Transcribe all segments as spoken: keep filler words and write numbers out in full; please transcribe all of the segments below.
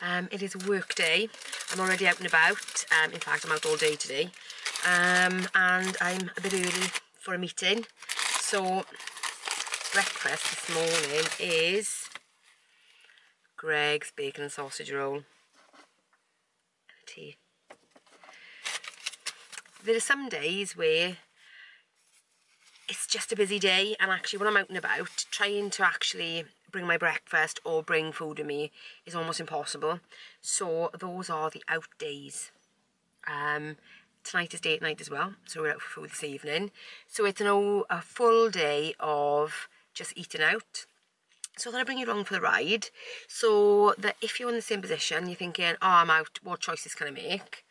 Um, it is a work day. I'm already out and about. Um, in fact, I'm out all day today. Um, and I'm a bit early for a meeting. So breakfast this morning is Greggs bacon and sausage roll and a tea. There are some days where it's just a busy day, and actually when I'm out and about, trying to actually bring my breakfast or bring food with me is almost impossible. So those are the out days. Um, tonight is date night as well, so we're out for food this evening. So it's an all, a full day of just eating out. So I thought I'd bring you along for the ride, so that if you're in the same position, you're thinking, oh, I'm out, what choices can I make?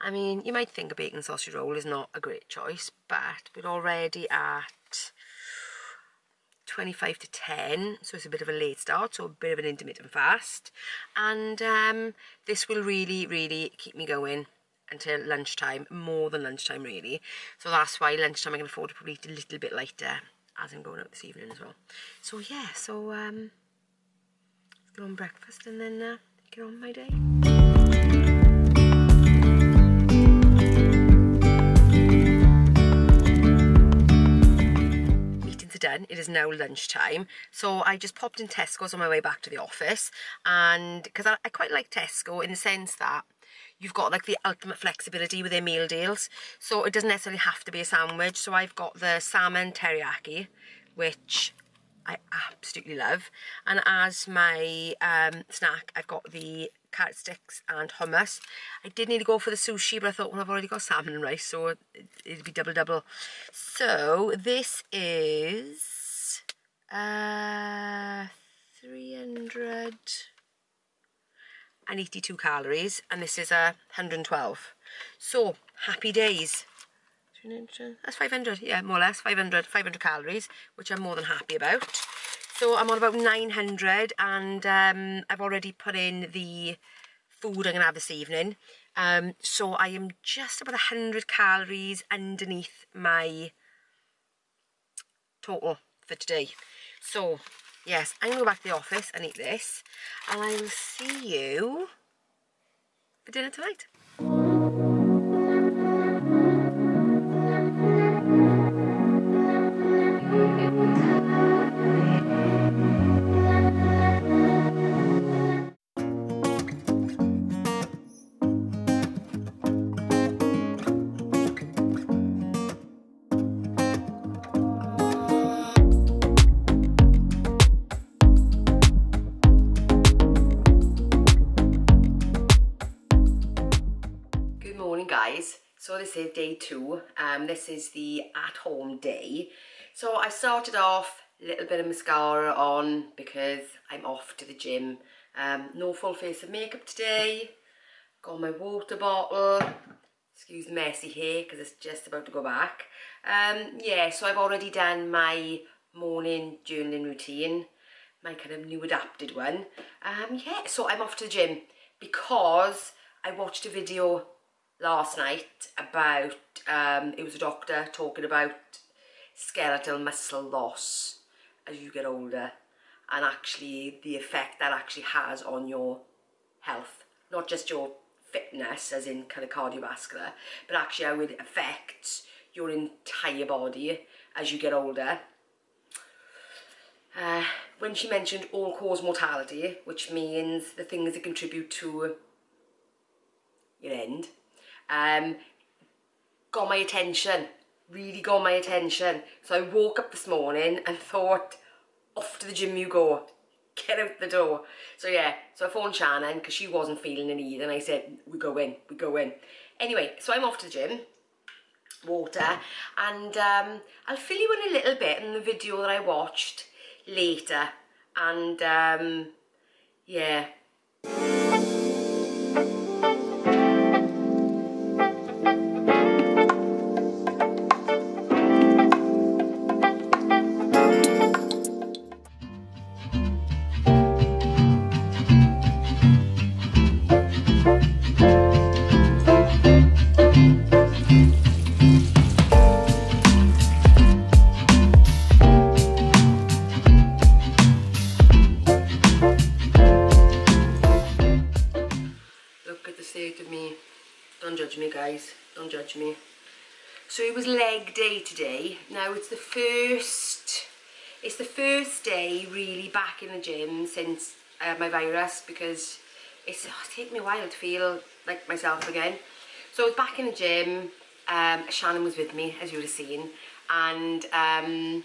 I mean, you might think a bacon sausage roll is not a great choice, but we're already at twenty-five to ten, so it's a bit of a late start, so a bit of an intermittent fast. And um, this will really, really keep me going until lunchtime, more than lunchtime really. So that's why lunchtime I can afford to probably eat a little bit later, as I'm going out this evening as well. So yeah, so um, let's get on breakfast and then uh, get on my day. Done. It is now lunchtime, so I just popped in Tesco's on my way back to the office, and because I, I quite like Tesco in the sense that you've got like the ultimate flexibility with their meal deals, so it doesn't necessarily have to be a sandwich. So I've got the salmon teriyaki, which I absolutely love, and as my um, snack I've got the carrot sticks and hummus. I did need to go for the sushi, but I thought, well, I've already got salmon and rice, so it'd be double double. So this is uh, three hundred and eighty-two calories, and this is a uh, one hundred and twelve. So happy days. That's five hundred, yeah, more or less five hundred, five hundred calories, which I'm more than happy about. So I'm on about nine hundred, and um, I've already put in the food I'm going to have this evening. Um, so I am just about one hundred calories underneath my total for today. So, yes, I'm going to go back to the office and eat this. And I will see you for dinner tonight. So this is day two. Um, this is the at-home day. So I started off a little bit of mascara on because I'm off to the gym. Um, no full face of makeup today. Got my water bottle. Excuse the messy hair because it's just about to go back. Um, yeah, so I've already done my morning journaling routine, my kind of new adapted one. Um, yeah, so I'm off to the gym because I watched a video last night about, um, it was a doctor talking about skeletal muscle loss as you get older, and actually the effect that actually has on your health, not just your fitness as in kind of cardiovascular, but actually how it affects your entire body as you get older. Uh, when she mentioned all-cause mortality, which means the things that contribute to your end, Um, got my attention, really got my attention. So I woke up this morning and thought, off to the gym you go, get out the door. So yeah, so I phoned Shannon because she wasn't feeling it either, and I said, we go in, we go in. Anyway, so I'm off to the gym, water, and um, I'll fill you in a little bit in the video that I watched later, and um, yeah. appreciated me. Don't judge me, guys. Don't judge me. So it was leg day today. Now it's the first, it's the first day really back in the gym since I had my virus, because it's, oh, it's taken me a while to feel like myself again. So I was back in the gym. Um, Shannon was with me, as you would have seen, and um,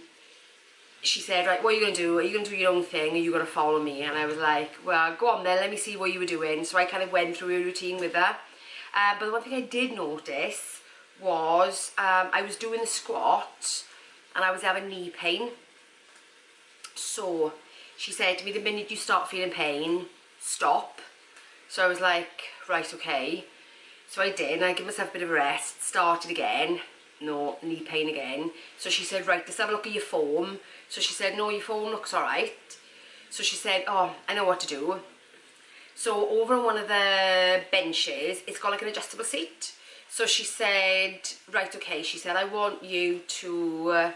she said, right, what are you going to do? Are you going to do your own thing, or are you going to follow me? And I was like, well, go on then, let me see what you were doing. So I kind of went through a routine with her. Uh, but the one thing I did notice was um, I was doing the squat and I was having knee pain. So she said to me, the minute you start feeling pain, stop. So I was like, right, okay. So I did, and I gave myself a bit of a rest, started again, no, knee pain again. So she said, right, let's have a look at your form. So she said, no, your form looks all right. So she said, oh, I know what to do. So over on one of the benches, it's got like an adjustable seat. So she said, right, okay, she said, I want you to uh,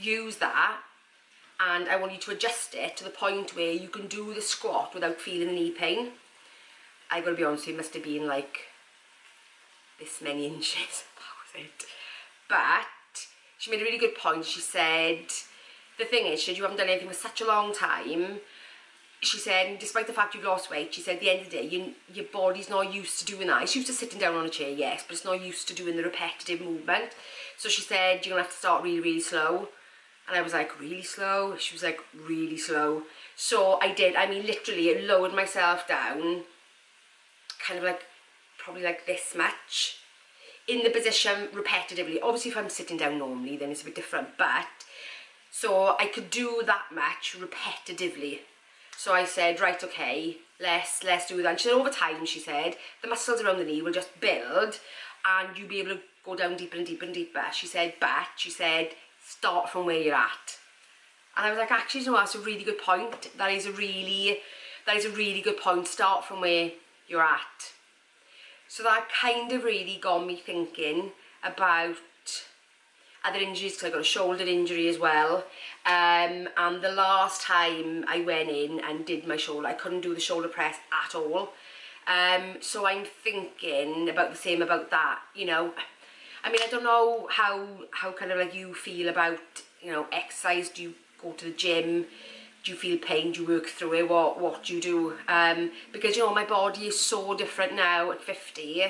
use that, and I want you to adjust it to the point where you can do the squat without feeling the knee pain. I gotta be honest, it must have been like this many inches, that was it. But she made a really good point. She said, the thing is, she said, you haven't done anything for such a long time. She said, despite the fact you've lost weight, she said, at the end of the day, you, your body's not used to doing that. It's used to sitting down on a chair, yes, but it's not used to doing the repetitive movement. So she said, you're gonna have to start really, really slow. And I was like, really slow? She was like, really slow. So I did, I mean, literally, it lowered myself down, kind of like, probably like this much, in the position repetitively. Obviously, if I'm sitting down normally, then it's a bit different, but, so I could do that much repetitively. So I said, right, okay, let's, let's do that. And she said, over time, she said, the muscles around the knee will just build, and you'll be able to go down deeper and deeper and deeper. She said, but, she said, start from where you're at. And I was like, actually, you know, that's a really good point. That is a really, that is a really good point. Start from where you're at. So that kind of really got me thinking about other injuries, because I got a shoulder injury as well. Um, and the last time I went in and did my shoulder, I couldn't do the shoulder press at all. Um, so I'm thinking about the same about that, you know. I mean, I don't know how, how kind of like you feel about, you know, exercise. Do you go to the gym? Do you feel pain? Do you work through it? What, what do you do? Um, because, you know, my body is so different now at fifty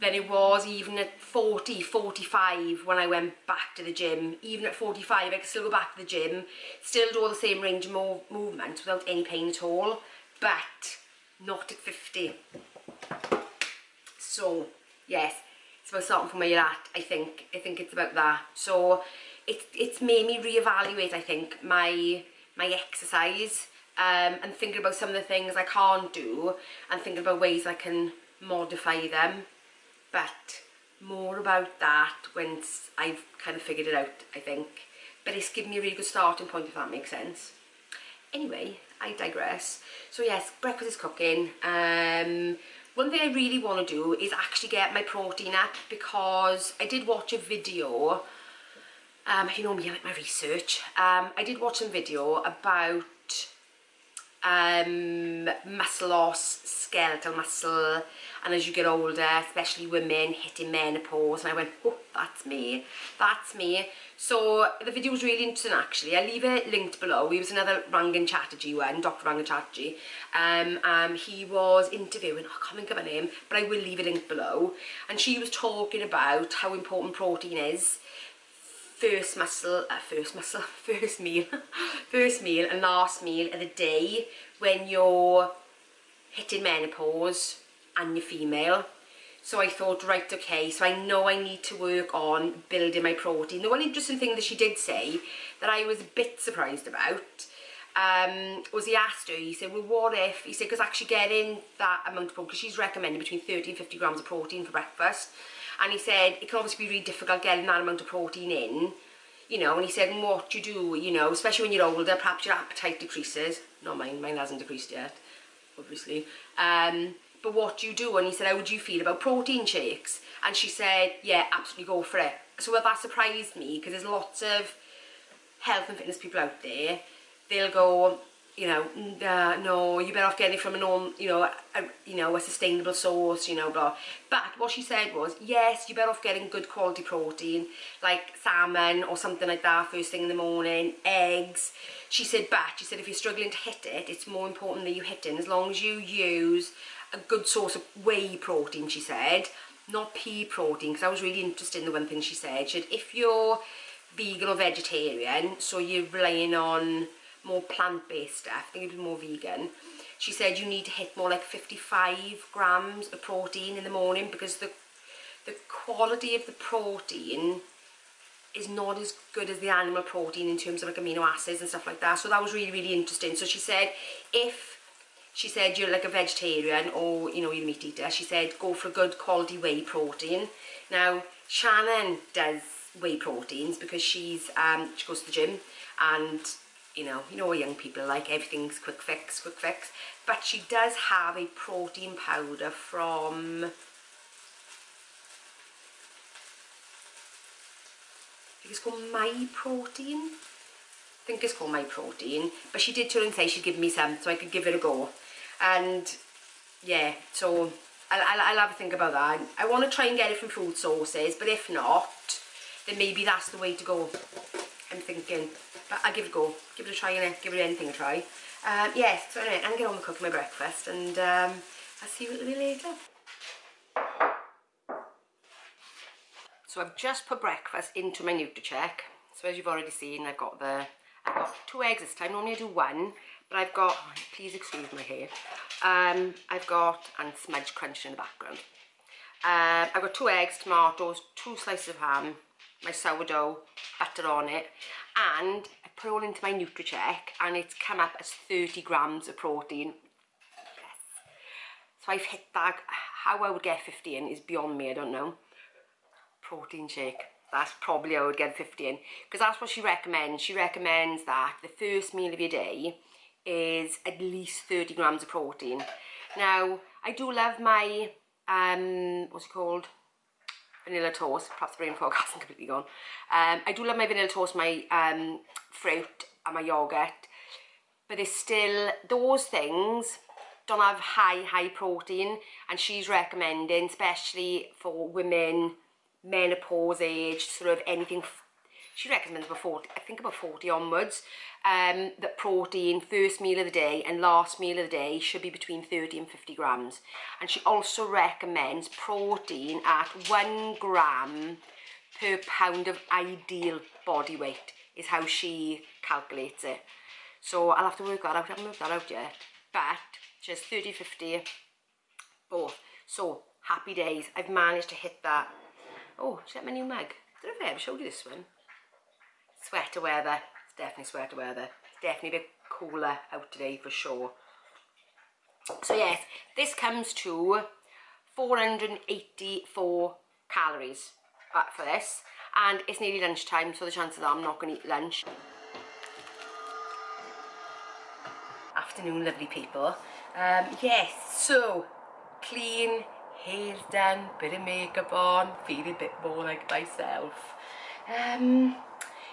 than it was even at forty, forty-five when I went back to the gym. Even at forty-five, I could still go back to the gym, still do all the same range of mo movements without any pain at all, but not at fifty. So, yes, it's about starting from where you're at, I think. I think it's about that. So, It, it's made me reevaluate, I think, my my exercise, um, and thinking about some of the things I can't do and thinking about ways I can modify them. But more about that once I've kind of figured it out, I think. But it's given me a really good starting point, if that makes sense. Anyway, I digress. So yes, breakfast is cooking. Um, one thing I really want to do is actually get my protein up, because I did watch a video. Um, if you know me, I like my research. Um, I did watch a video about um, muscle loss, skeletal muscle, and as you get older, especially women hitting menopause, and I went, oh, that's me, that's me. So the video was really interesting, actually. I'll leave it linked below. It was another Rangan Chatterjee one, Doctor Rangan Chatterjee. Um, um, he was interviewing, I can't think of her name, but I will leave it linked below. And she was talking about how important protein is. First muscle, uh, first muscle, first meal, first meal and last meal of the day when you're hitting menopause and you're female. So I thought, right, okay, so I know I need to work on building my protein. The one interesting thing that she did say that I was a bit surprised about um, was he asked her, he said, well, what if, he said, because actually getting that amount of protein, because she's recommending between thirty and fifty grams of protein for breakfast. And he said, it can obviously be really difficult getting that amount of protein in, you know, and he said, and what do you do, you know, especially when you're older, perhaps your appetite decreases. Not mine, mine hasn't decreased yet, obviously. Um, but what do you do? And he said, how would you feel about protein shakes? And she said, yeah, absolutely go for it. So well, that surprised me, because there's lots of health and fitness people out there. They'll go, you know, uh, no, you're better off getting it from a normal, you know, a, you know, a sustainable source, you know, blah. But what she said was, yes, you're better off getting good quality protein, like salmon or something like that, first thing in the morning, eggs. She said, but, she said, if you're struggling to hit it, it's more important that you hit it, as long as you use a good source of whey protein, she said, not pea protein, because I was really interested in the one thing she said. She said, if you're vegan or vegetarian, so you're relying on more plant-based stuff, I think it was more vegan, she said you need to hit more like fifty-five grams of protein in the morning, because the the quality of the protein is not as good as the animal protein in terms of like amino acids and stuff like that. So that was really, really interesting. So she said, if she said you're like a vegetarian or, you know, you're a meat eater, she said go for a good quality whey protein. Now Shannon does whey proteins because she's um she goes to the gym, and you know, you know what young people like, everything's quick fix, quick fix. But she does have a protein powder from, I think it's called My Protein. I think it's called My Protein. But she did turn and say she'd give me some, so I could give it a go. And yeah, so I'll, I'll, I'll have a think about that. I want to try and get it from food sources, but if not, then maybe that's the way to go, I'm thinking. But I'll give it a go, give it a try, and give it anything a try. Um, yes, so anyway, I'm going to get on with cooking my breakfast, and um, I'll see you a little later. So I've just put breakfast into my Nutracheck. So as you've already seen, I've got the, I've got two eggs this time. Normally I do one, but I've got, please excuse my hair, um, I've got, and Smudge crunching in the background. Um, I've got two eggs, tomatoes, two slices of ham, my sourdough, butter on it, and I put it all into my Nutracheck, and it's come up as thirty grams of protein. Yes. So I've hit that. How I would get fifty in is beyond me, I don't know. Protein shake, that's probably how I would get fifty in, because that's what she recommends. She recommends that the first meal of your day is at least thirty grams of protein. Now, I do love my, um, what's it called? Vanilla toast. Perhaps the rain forecast hasn't completely gone. Um, I do love my vanilla toast, my um, fruit and my yoghurt, but there's still, those things don't have high, high protein, and she's recommending, especially for women, menopause age, sort of anything, she recommends about forty, I think about forty onwards, um, that protein, first meal of the day and last meal of the day, should be between thirty and fifty grams. And she also recommends protein at one gram per pound of ideal body weight, is how she calculates it. So I'll have to work that out, I haven't worked that out yet. But she has thirty, fifty, both. So, happy days, I've managed to hit that. Oh, is that my new mug? I don't know if I ever showed you this one. Sweater weather, it's definitely sweater weather. It's definitely a bit cooler out today for sure. So yes, this comes to four hundred eighty-four calories for this, and it's nearly lunchtime, so the chances are I'm not going to eat lunch. Afternoon, lovely people. Um, yes, so clean, hair's done, bit of makeup on, feeling a bit more like myself. Um,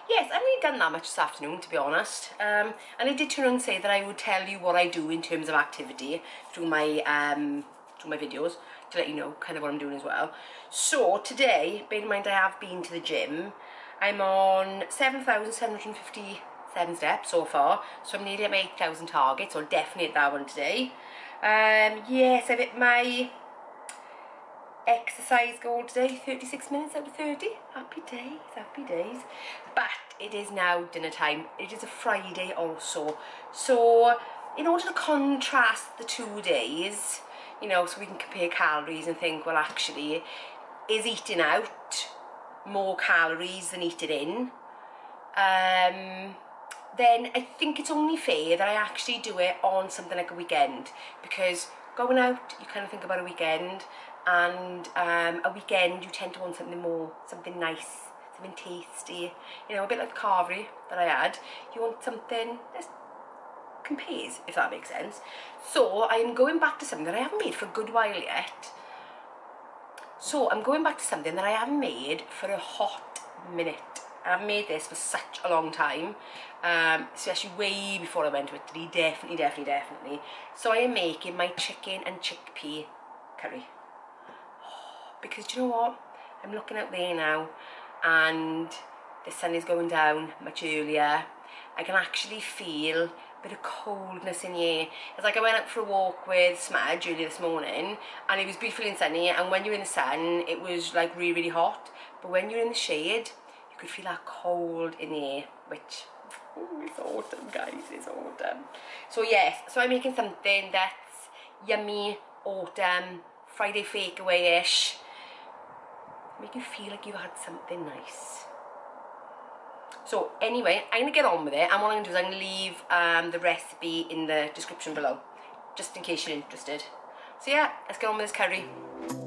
Yes, I haven't really done that much this afternoon, to be honest. Um, and I did turn around and say that I would tell you what I do in terms of activity through my um, through my videos, to let you know kind of what I'm doing as well. So today, bear in mind I have been to the gym, I'm on seven thousand seven hundred fifty-seven steps so far, so I'm nearly at my eight thousand target, so I'll definitely hit that one today. Um, yes, I've hit my exercise goal today, thirty-six minutes out of thirty. Happy days, happy days. But it is now dinner time. It is a Friday also. So in order to contrast the two days, you know, so we can compare calories and think, well, actually, is eating out more calories than eating in? Um, then I think it's only fair that I actually do it on something like a weekend, because going out, you kind of think about a weekend, and um, a weekend you tend to want something more, something nice, something tasty, you know, a bit like the carvery that I had. You want something that compares, if that makes sense. So I am going back to something that I haven't made for a good while yet. So I'm going back to something that I haven't made for a hot minute. and I've made this for such a long time, um, especially way before I went to Italy, definitely, definitely, definitely. So I am making my chicken and chickpea curry. Oh, because do you know what? I'm looking out there now and the sun is going down much earlier. I can actually feel a bit of coldness in the air. It's like I went out for a walk with Smudge earlier this morning and it was beautiful and sunny, and when you're in the sun it was like really really hot, but when you're in the shade you could feel that cold in the air, which oh, it's autumn guys, it's autumn. So yes, so I'm making something that's yummy, autumn, Friday fake away-ish, make you feel like you had something nice. So anyway, I'm going to get on with it, and what I'm going to do is I'm going to leave um, the recipe in the description below, just in case you're interested. So yeah, let's get on with this curry.